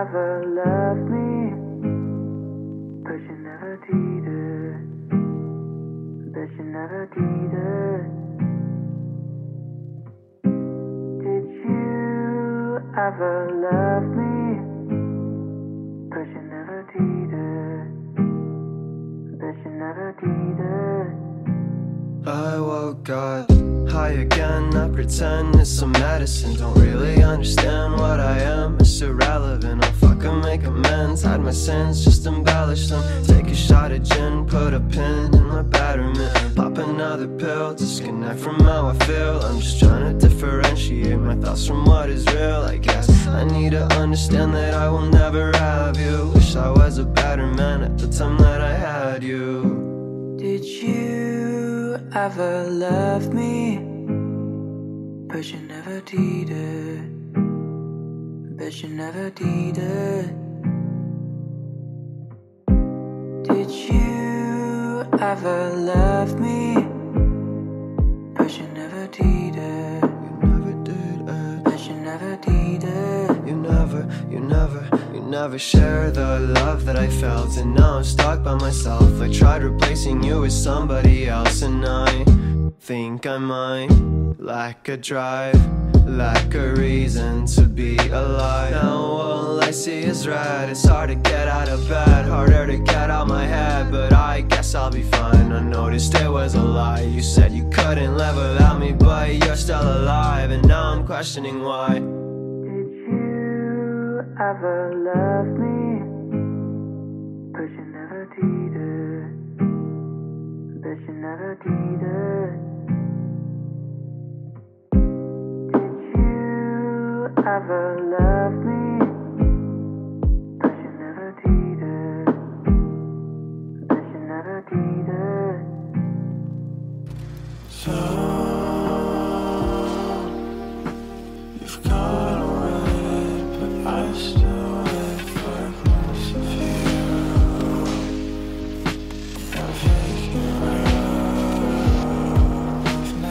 ever loved me, but you never did it. But you never did it. Did you ever love me, but you never did it. But you never did it. I woke up high again, I pretend it's some medicine. Don't really understand what I am, it's irrelevant. I'll fucking make amends, hide my sins, just embellish them. Take a shot of gin, put a pin in my betterment. Pop another pill, disconnect from how I feel. I'm just trying to differentiate my thoughts from what is real. I guess I need to understand that I will never have you. Wish I was a better man at the time that I had you. Did you ever love me? But you never did it. But you never did it. Did you ever love me? But you never did it. You never did it. But you never did it. You never share the love that I felt, and now I'm stuck by myself. I tried replacing you with somebody else, and I think I might lack a drive, lack a reason to be alive. Now all I see is red. It's hard to get out of bed, harder to get out my head, but I guess I'll be fine. I noticed it was a lie. You said you couldn't live without me, but you're still alive, and now I'm questioning why. Did you ever love me? But you never did it. But you never did it. Ever love me, but you never did it. But you never did it. So you've gone away, but I still wait for a glimpse of you. I'm faking love, never love.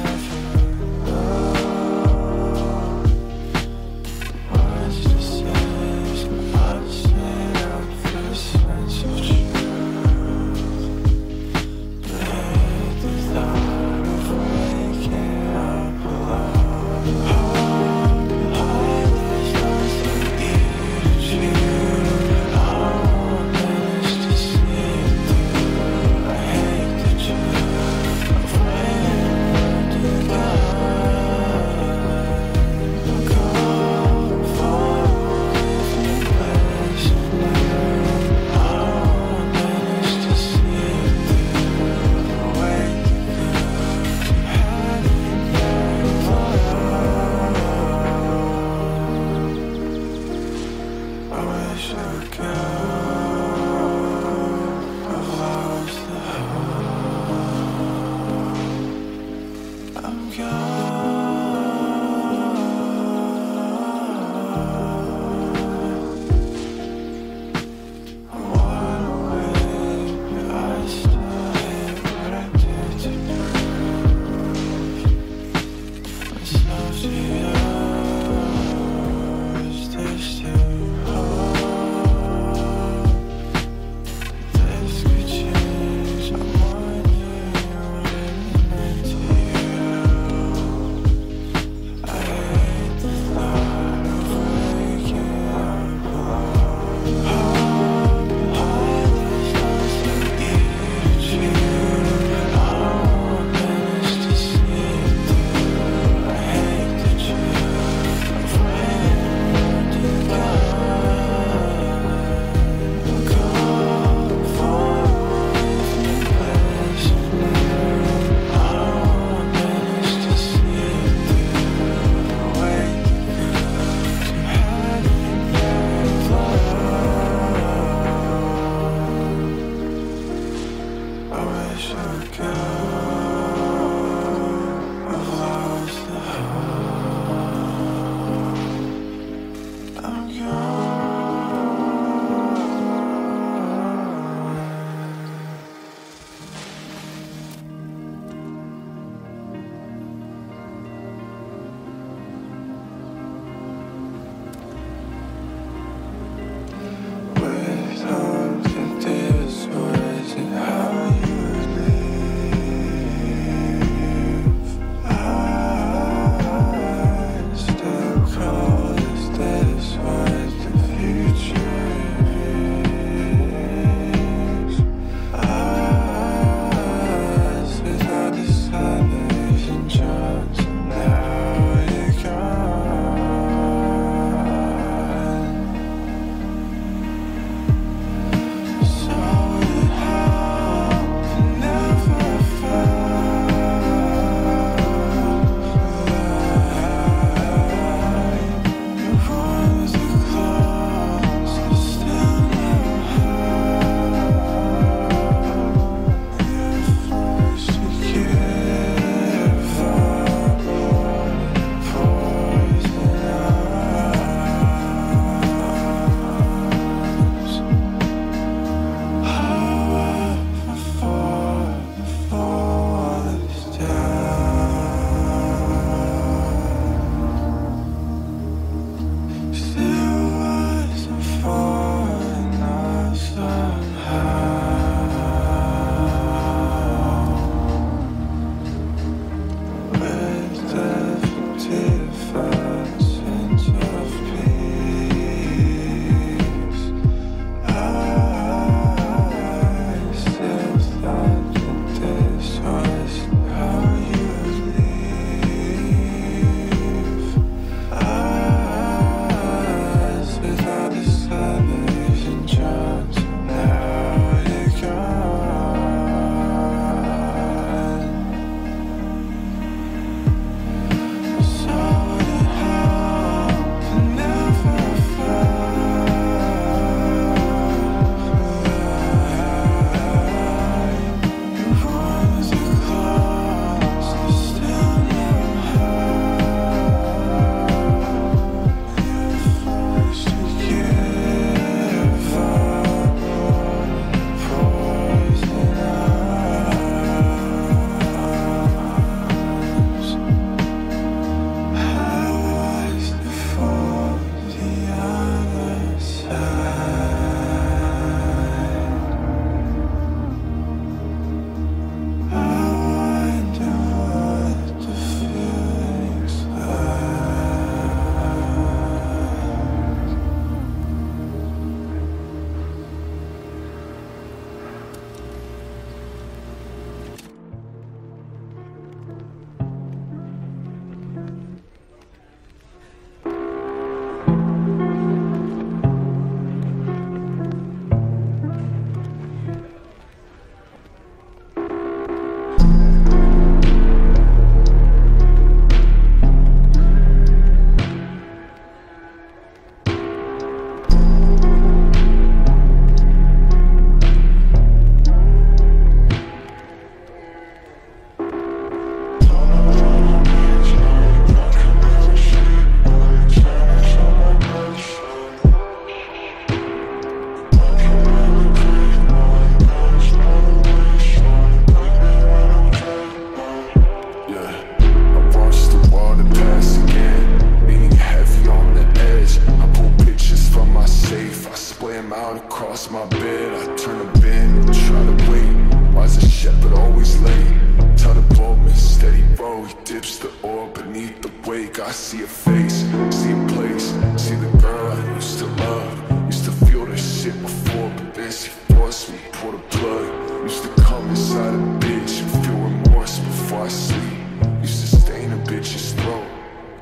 across my bed, I turn a bend and try to wait. Why's the shepherd always late? Tell the boatman, steady row, he dips the oar beneath the wake. I see a face, see a place, see the girl I used to love. Used to feel this shit before, but then she forced me, pour the blood. Used to come inside a bitch and feel remorse before I sleep. Used to stain a bitch's throat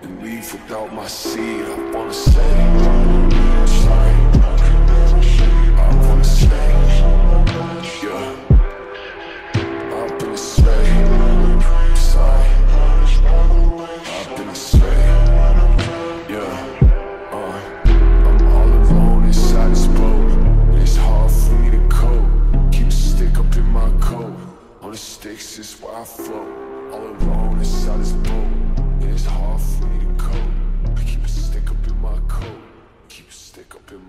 and leave without my seed. I wanna say this is where I float, all alone inside this boat, and it's hard for me to cope. I keep a stick up in my coat, keep a stick up in my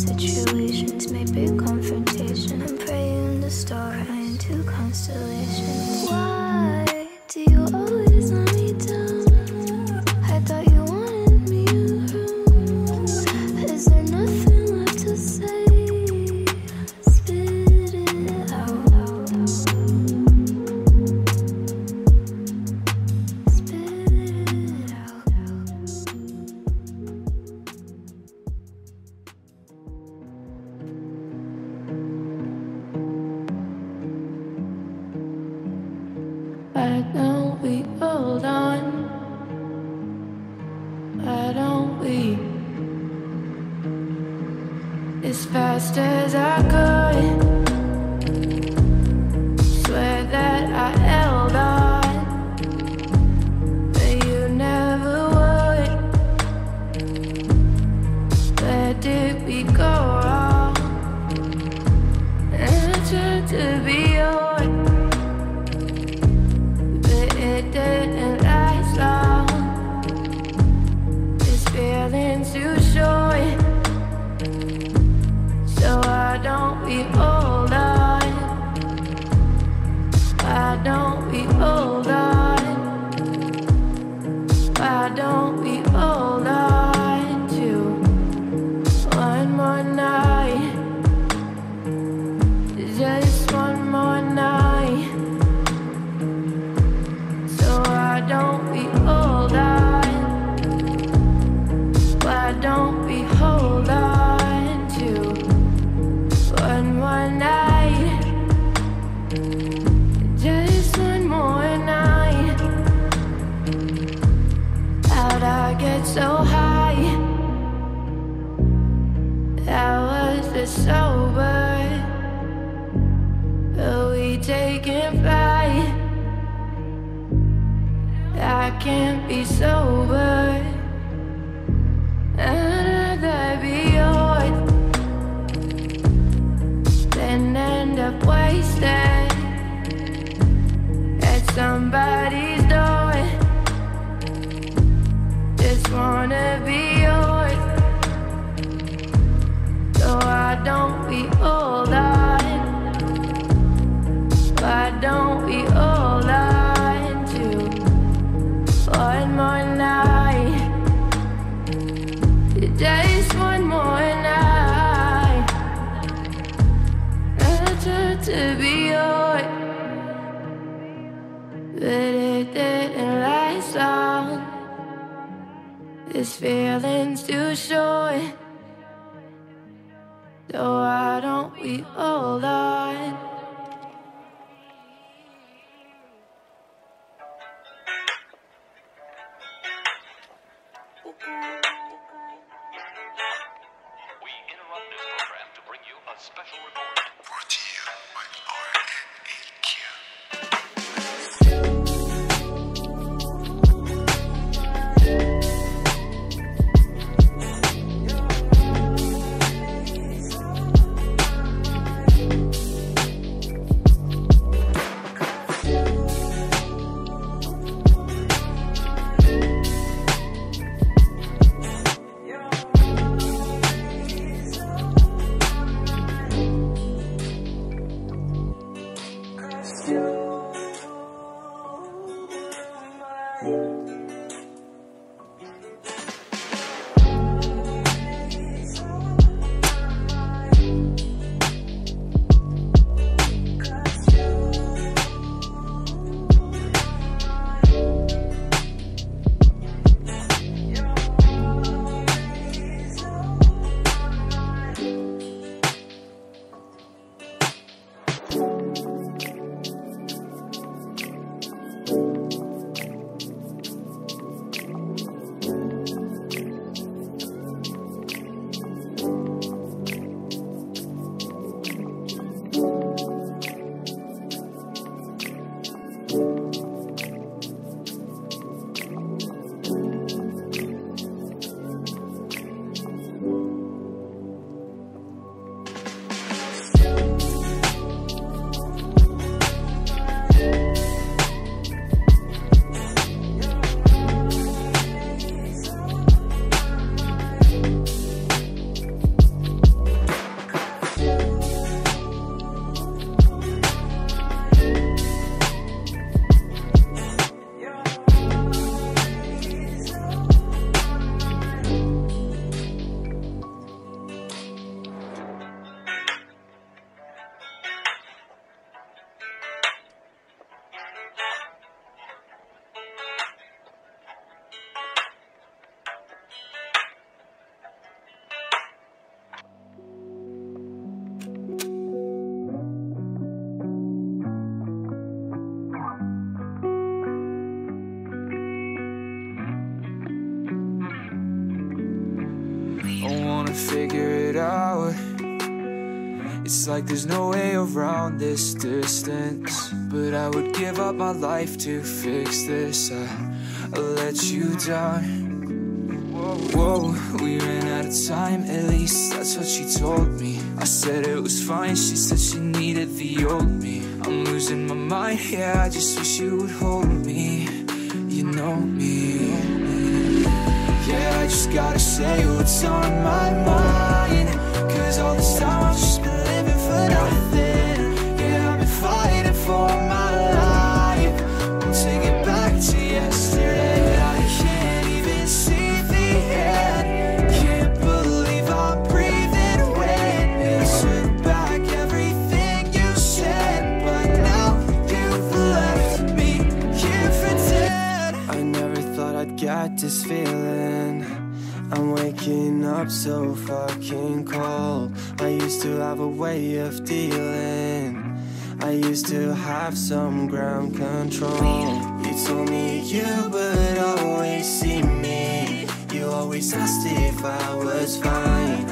situations may be confrontation. I'm praying the star into constellations. Why do you always let me down? I thought you wanted me around. Is there nothing left to say? Spit it out. Spit it out. Why don't we hold on? Why don't we? As fast as I could, swear that I held on, but you never would. Where did we go wrong? And I tried to be yours, didn't last long. This feeling's too short, so why don't we hold on? Why don't we hold on? Why don't we hold on to one more night? Just one more night. Don't we hold on to one more night? Just one more night. How'd I get so high? I was just sober, but we taking flight. I can't be sober. And I'd be yours, then end up wasted at somebody's door. Just wanna be yours, so why don't we hold on? Why don't we hold on to one more night? Just one more night. I tried to be yours, but it didn't last long. This feeling's too short, so why don't we hold on? Special report brought to you by figure it out. It's like there's no way around this distance, but I would give up my life to fix this. I let you down. Whoa, we ran out of time, at least that's what she told me. I said it was fine, she said she needed the old me. I'm losing my mind, yeah, I just wish you would hold me. You know me. Yeah, I just gotta say what's on my mind, 'cause all this time I've just been living for nothing. Yeah, I've been fighting for my life, I'm taking back to yesterday. I can't even see the end, can't believe I'm breathing when you took back everything you said. But now you've left me here for dead. I never thought I'd get this feeling, I'm waking up so fucking cold. I used to have a way of dealing, I used to have some ground control. You told me you would always see me, you always asked if I was fine.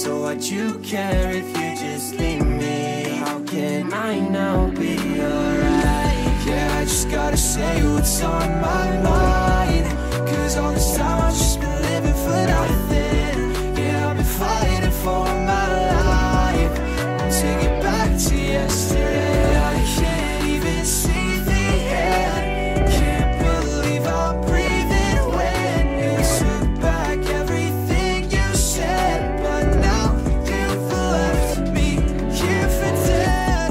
So why'd you care if you just leave me? How can I now be alright? Yeah, I just gotta say what's on my mind, 'cause all this time I've just been living for nothing. Yeah, I've been fighting for my life, I'm taking back to yesterday. I can't even see the end, can't believe I'm breathing when you took back everything you said. But now you've left me here for dead.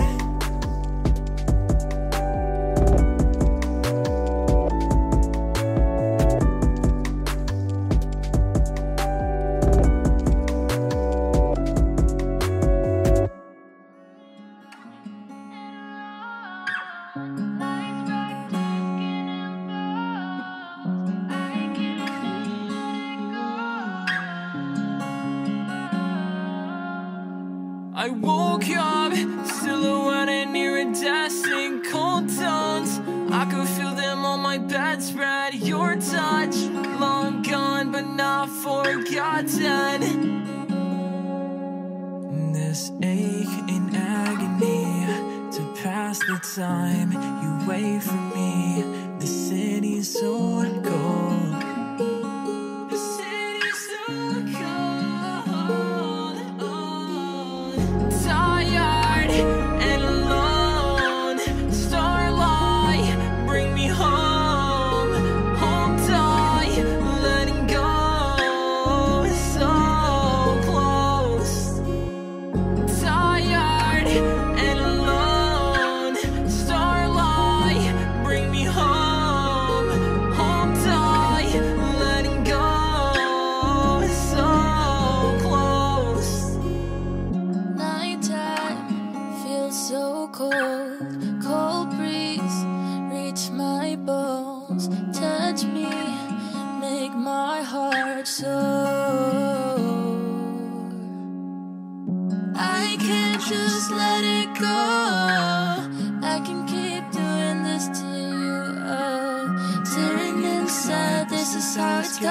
I woke up, silhouetted near a desk in cold tones. I could feel them on my bedspread, your touch, long gone but not forgotten. This ache in agony to pass the time, you wait for me, the city's so cold.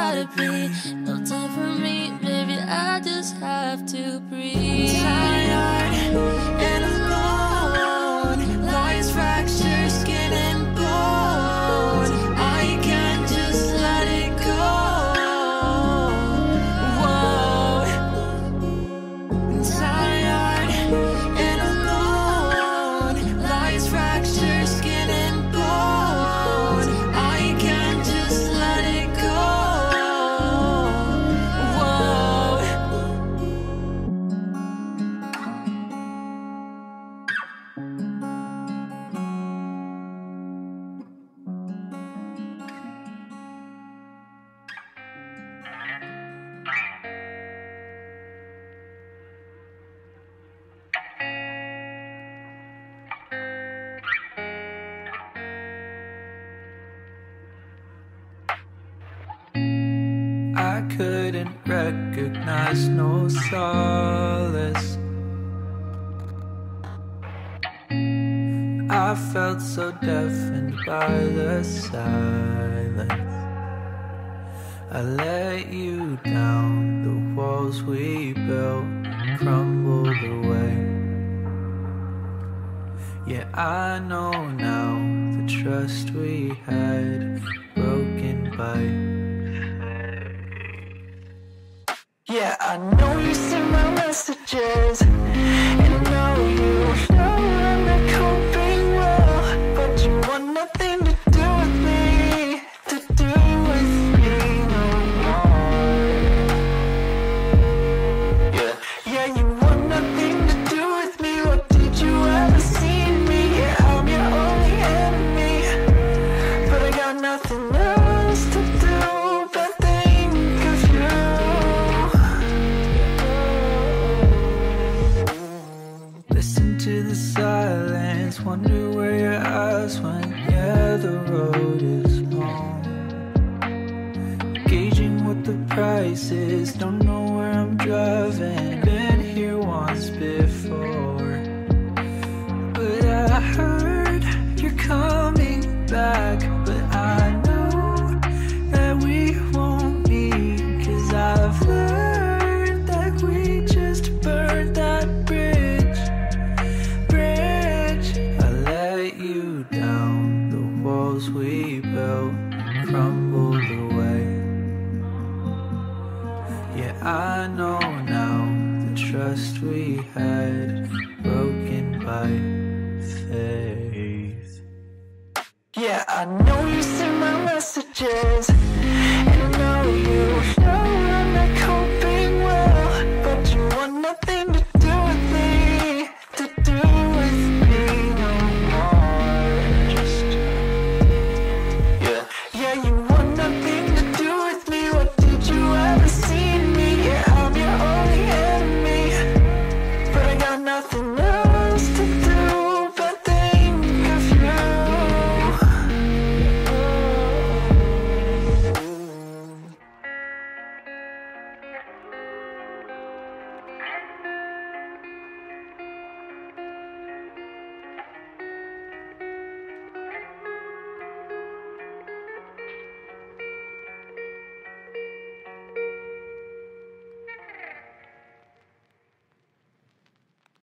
Gotta be no time for me, baby, I just have to breathe. Tired and alone, lies fracture skin and bone. I can't just let it go. Whoa. Tired and alone, lies fracture skin and bone. I can't just let it go. Couldn't recognize no solace. I felt so deafened by the silence. I let you down the walls we built crumbled away. Yeah, I know now the trust we had broken by. Yeah, I know you see my messages, and now you know I'm not coping well, but you want nothing to do with me, no more. Yeah, yeah, you want nothing to do with me. What did you ever see in me? Yeah, I'm your only enemy, but I got nothing else to do but think of you. Listen to the silence, wonder where your eyes went. Yeah, the road is long, gauging what the price is. Don't know where I'm driving, been here once before. But I heard you're coming back, but I know that we won't meet, 'cause I've learned that we just burned that bridge. I let you down, the walls we built crumbled away. Yeah, I know now the trust we had broken by faith. Yeah, I know you see my messages.